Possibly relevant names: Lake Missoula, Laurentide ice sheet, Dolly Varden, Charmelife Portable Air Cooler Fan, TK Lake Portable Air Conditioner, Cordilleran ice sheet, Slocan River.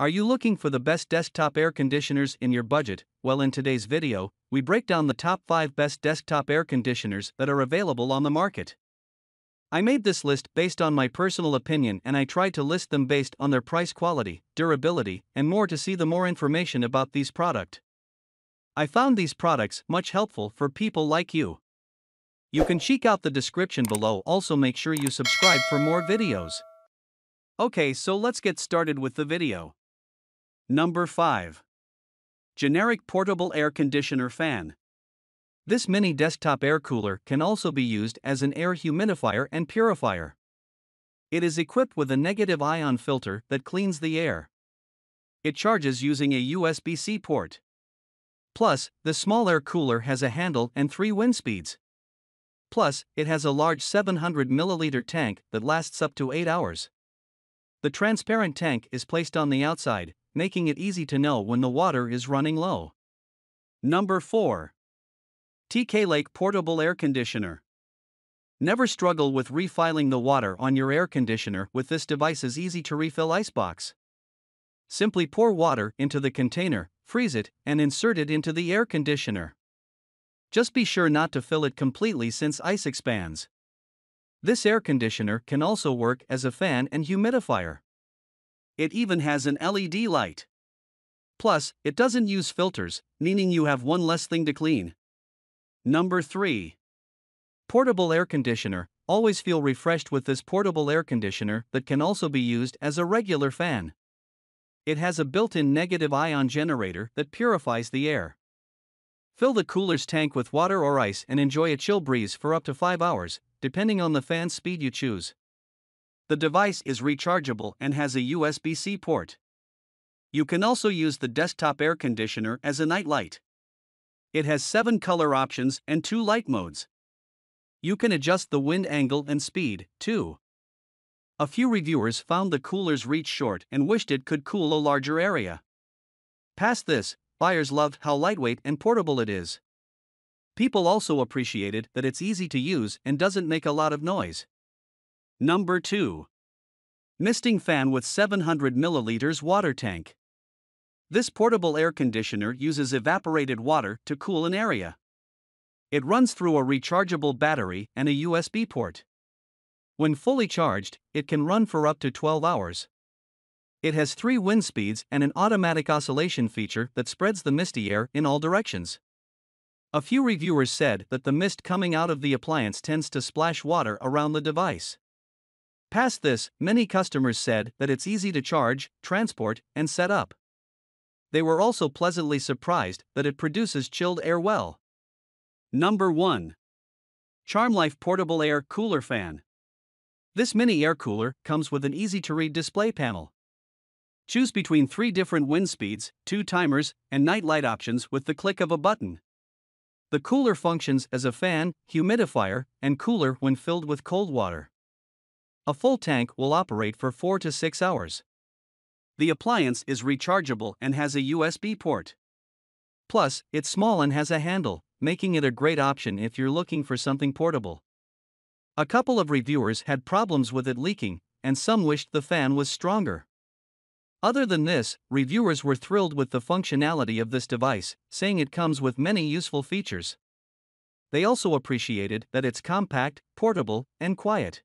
Are you looking for the best desktop air conditioners in your budget? Well, in today's video, we break down the top 5 best desktop air conditioners that are available on the market. I made this list based on my personal opinion, and I tried to list them based on their price, quality, durability, and more. To see the more information about these products, I found these products much helpful for people like you. You can check out the description below. Also, make sure you subscribe for more videos. Okay, so let's get started with the video. Number 5. Generic Portable Air Conditioner Fan. This mini desktop air cooler can also be used as an air humidifier and purifier. It is equipped with a negative ion filter that cleans the air. It charges using a USB-C port. Plus, the small air cooler has a handle and 3 wind speeds. Plus, it has a large 700 mL tank that lasts up to 8 hours. The transparent tank is placed on the outside, making it easy to know when the water is running low. Number 4. TK Lake Portable Air Conditioner. Never struggle with refilling the water on your air conditioner with this device's easy-to-refill icebox. Simply pour water into the container, freeze it, and insert it into the air conditioner. Just be sure not to fill it completely, since ice expands. This air conditioner can also work as a fan and humidifier. It even has an LED light. Plus, it doesn't use filters, meaning you have one less thing to clean. Number 3. Portable Air Conditioner. Always feel refreshed with this portable air conditioner that can also be used as a regular fan. It has a built-in negative ion generator that purifies the air. Fill the cooler's tank with water or ice and enjoy a chill breeze for up to 5 hours, depending on the fan speed you choose. The device is rechargeable and has a USB-C port. You can also use the desktop air conditioner as a night light. It has 7 color options and 2 light modes. You can adjust the wind angle and speed, too. A few reviewers found the cooler's reach short and wished it could cool a larger area. Past this, buyers loved how lightweight and portable it is. People also appreciated that it's easy to use and doesn't make a lot of noise. Number 2. Misting Fan with 700 mL Water Tank. This portable air conditioner uses evaporated water to cool an area. It runs through a rechargeable battery and a USB port. When fully charged, it can run for up to 12 hours. It has 3 wind speeds and an automatic oscillation feature that spreads the misty air in all directions. A few reviewers said that the mist coming out of the appliance tends to splash water around the device. Past this, many customers said that it's easy to charge, transport, and set up. They were also pleasantly surprised that it produces chilled air well. Number 1. Charmelife Portable Air Cooler Fan. This mini air cooler comes with an easy-to-read display panel. Choose between 3 different wind speeds, 2 timers, and night light options with the click of a button. The cooler functions as a fan, humidifier, and cooler when filled with cold water. A full tank will operate for 4 to 6 hours. The appliance is rechargeable and has a USB port. Plus, it's small and has a handle, making it a great option if you're looking for something portable. A couple of reviewers had problems with it leaking, and some wished the fan was stronger. Other than this, reviewers were thrilled with the functionality of this device, saying it comes with many useful features. They also appreciated that it's compact, portable, and quiet.